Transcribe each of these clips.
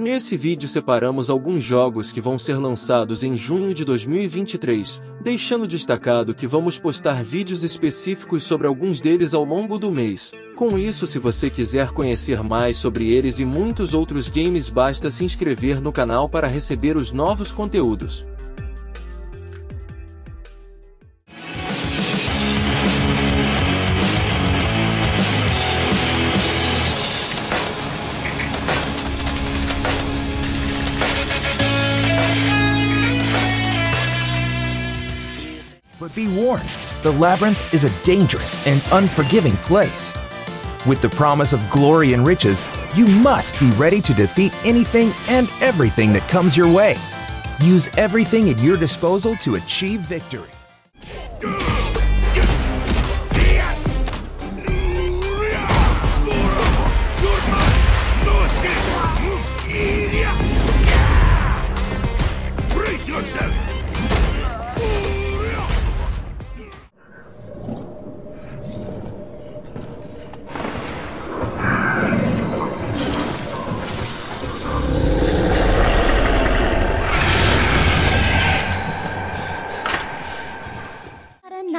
Nesse vídeo separamos alguns jogos que vão ser lançados em junho de 2023, deixando destacado que vamos postar vídeos específicos sobre alguns deles ao longo do mês. Com isso, se você quiser conhecer mais sobre eles e muitos outros games, basta se inscrever no canal para receber os novos conteúdos. But be warned, the Labyrinth is a dangerous and unforgiving place. With the promise of glory and riches, you must be ready to defeat anything and everything that comes your way. Use everything at your disposal to achieve victory. Brace yourself!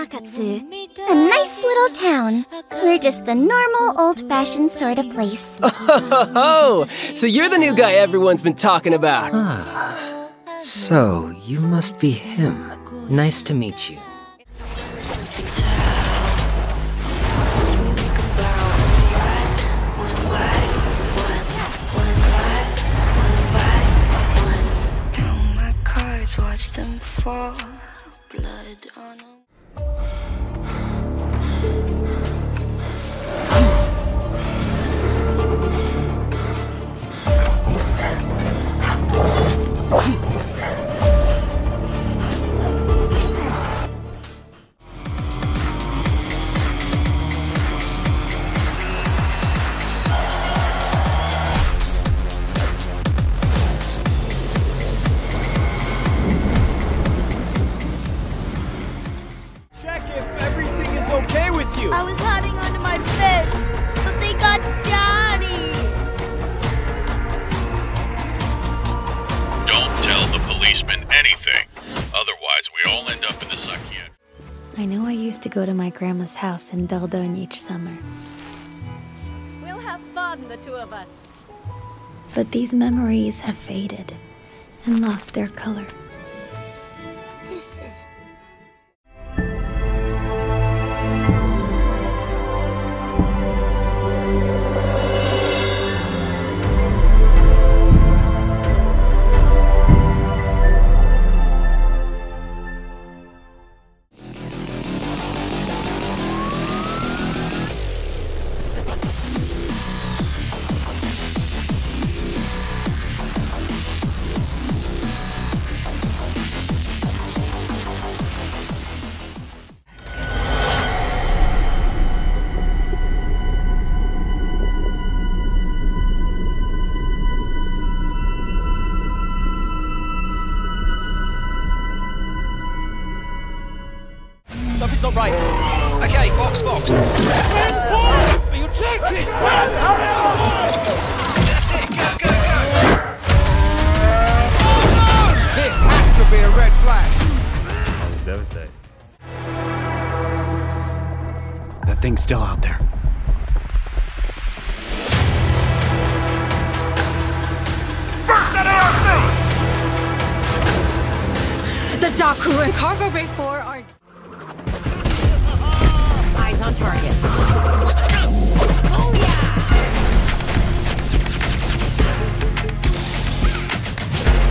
A nice little town. We're just a normal, old-fashioned sort of place. Oh, so you're the new guy everyone's been talking about. Ah, so you must be him. Nice to meet you. Down my cards, watch them fall. Blood on them. I was hiding under my bed, but they got Daddy! Don't tell the policeman anything, otherwise we all end up in the psychiatric. I know I used to go to my grandma's house in Dordogne each summer. We'll have fun, the two of us. But these memories have faded and lost their color. This is... Something's not right. Okay, box. Are you joking? That's it, go! Oh, no! This has to be a red flag. I'm devastated. That thing's still out there. The dock crew and cargo bay 4 are... on target. Oh yeah!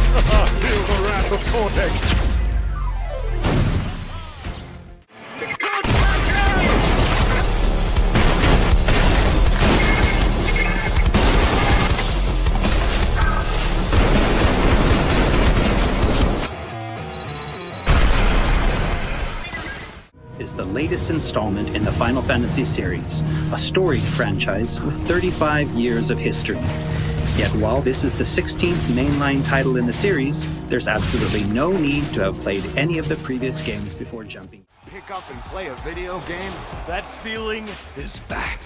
You were at the vortex! Is the latest installment in the Final Fantasy series, a storied franchise with 35 years of history. Yet while this is the 16th mainline title in the series, there's absolutely no need to have played any of the previous games before jumping. Pick up and play a video game? That feeling is back.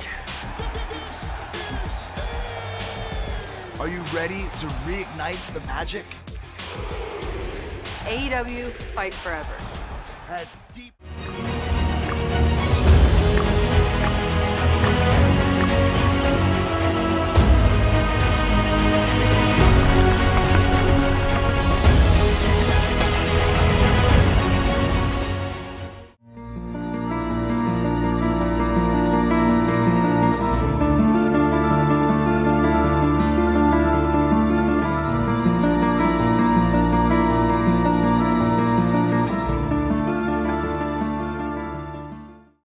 Are you ready to reignite the magic? AEW Fight Forever. That's deep.